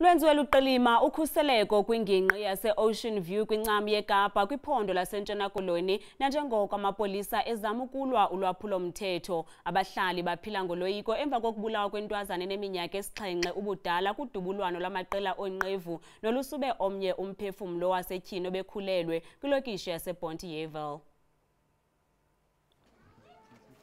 Lwenziwe luqilima ukhuseleko kwingingqi yase Ocean View kwincam yeKapa kwiphondo laseNtshona Koloni nanjengoko amapolisa ezama ukulwa ulwaphulo-mthetho. Abahlali baphila ngoloyiko emva kokubulawa kwentwazana eneminyaka esixhenxe ubudala kudubulwano lamaqela onqevu nolusube omnye umphefumlo wasetyhini obekhulelwe kwilokishi yaseBontheyeville.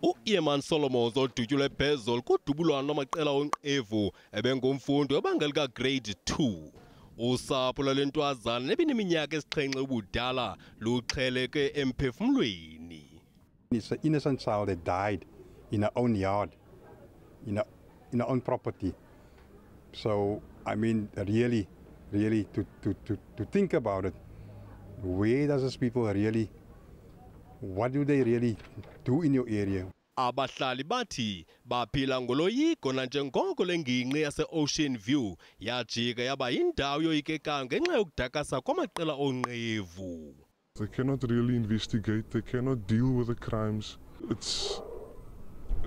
U-Eman Solomon odutyulwe phezulu kudubulwano namaqela onqevu ebengumfundi ebangelika grade 2. Usapho lwale ntwazana nebineminyaka esixhenxe ubudala luxheleke emphefumlweni. It's an innocent child that died in her own yard, in her own property. So I mean, really, to think about it, where does these people really? What do they really do in your area? Abahlali bathi baphila ngoloyiko nanjengoko lengingqi yase Ocean View yajika yaba yindawo yoyikeka ngenxa yokudakasa kwamaqela onqevu. They cannot really investigate, they cannot deal with the crimes. It's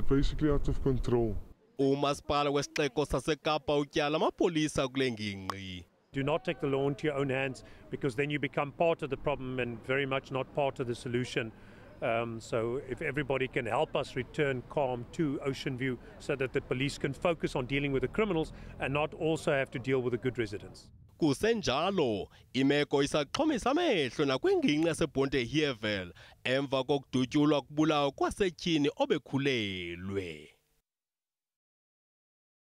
basically out of control. Umasipala wesixeko saseKapa utyala amapolisa kule ngingqi. Do not take the law into your own hands, because then you become part of the problem and very much not part of the solution. So if everybody can help us return calm to Ocean View so that the police can focus on dealing with the criminals and not also have to deal with the good residents. Kusenjalo imeko isaxhomisa amehlo nakwingingqi yaseBontheyeville emva kokudutyulwa kubulawa kwasetyhini obekhulelwe.